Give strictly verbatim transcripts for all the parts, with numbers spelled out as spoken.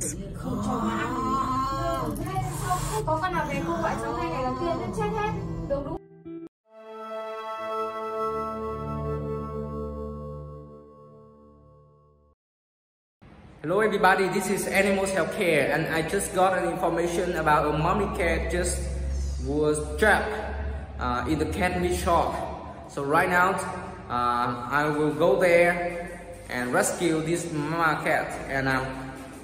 tự nhiên không cho nó ăn. Hay sao không có con nào về không phải trong hai ngày đầu tiên chết hết. Đúng đúng. Hello everybody, this is Animal's Health Care, and I just got an information about a mommy cat just was trapped uh, in the cat meat shop. So right now, uh, I will go there and rescue this mama cat. And um,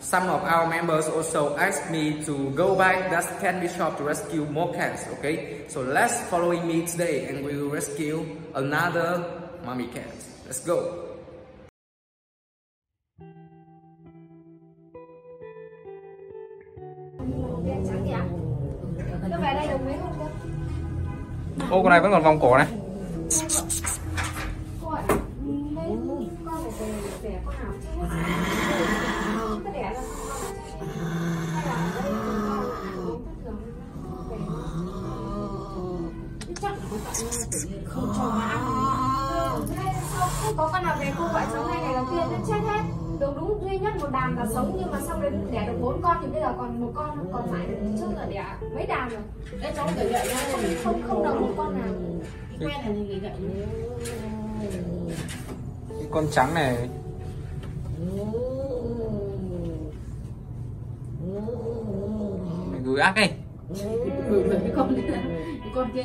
some of our members also asked me to go back that cat meat shop to rescue more cats. Okay, so let's follow me today, and we will rescue another mommy cat. Let's go. Ô, con này vẫn còn vòng cổ này. Không có con nào về không phải trong hai ngày đầu tiên nó chết hết. Đúng đúng, duy nhất một đàn là sống, nhưng mà xong đến đẻ được bốn con thì bây giờ còn một con còn lại, trước là đẻ mấy đàn rồi. Đấy, cháu gửi gậy không không không đồng một con nào. Hai là gửi gậy. Cái con trắng này. Mày gửi ác đi. Gửi gửi cái con kia, cái con kia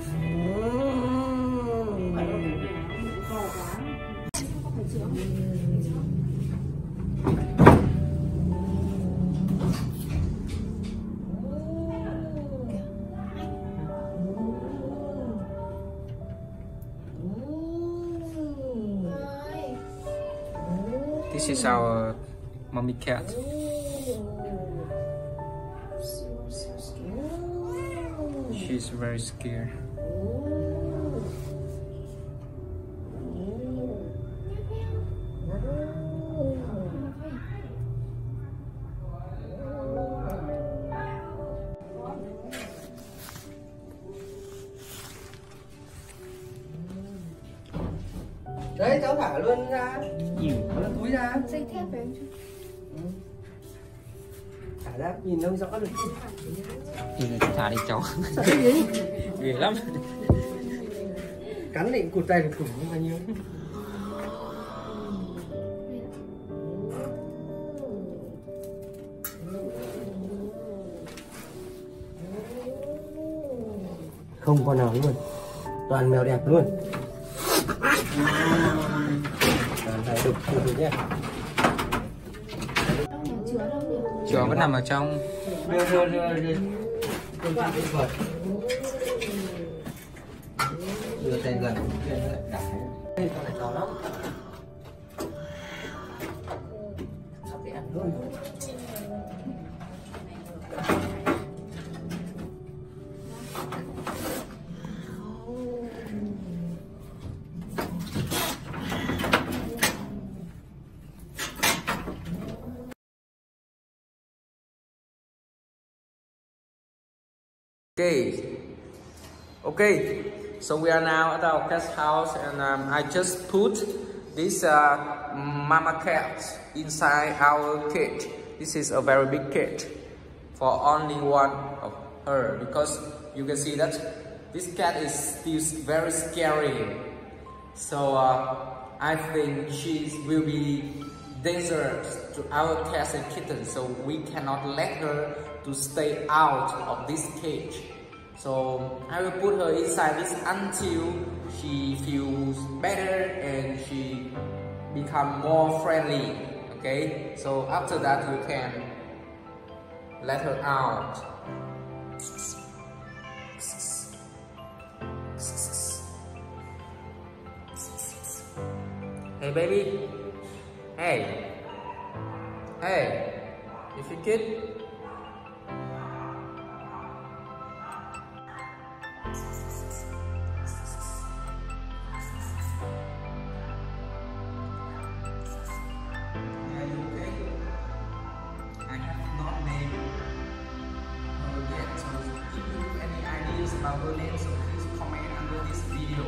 This is our mommy cat. She's very scared. Đấy, cháu thả luôn ra. Ừ, nó túi ra. Dây thép về em chứ. Ừ. Thả ra, nhìn đâu rõ được. Nhìn này, thả đi cháu. Sợ cái gì? Ghê lắm. Cắn định cụt tay được củng như bao nhiêu. Không con nào luôn. Toàn mèo đẹp luôn. Đục rồi nhé. Chó vẫn nằm ở trong. Rồi rồi rồi rồi. Đưa tay gần. Đây con này to lắm. Sắp đi ăn luôn. Okay. Okay. So we are now at our cat's house, and um, I just put this uh, mama cat inside our cage. This is a very big cage for only one of her, because you can see that this cat is still very scary. So uh, I think she will be dangerous to our cats and kittens. So we cannot let her to stay out of this cage. So I will put her inside this until she feels better and she become more friendly. Okay, so after that you can let her out. Hey baby. Hey. Hey. If you could. by the name, so please comment under this video.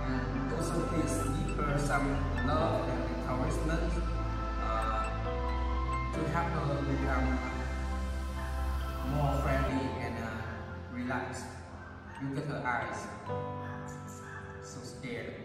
And also please give her some love and encouragement uh, to help her become more friendly and uh, relaxed. Look at her eyes, so scared.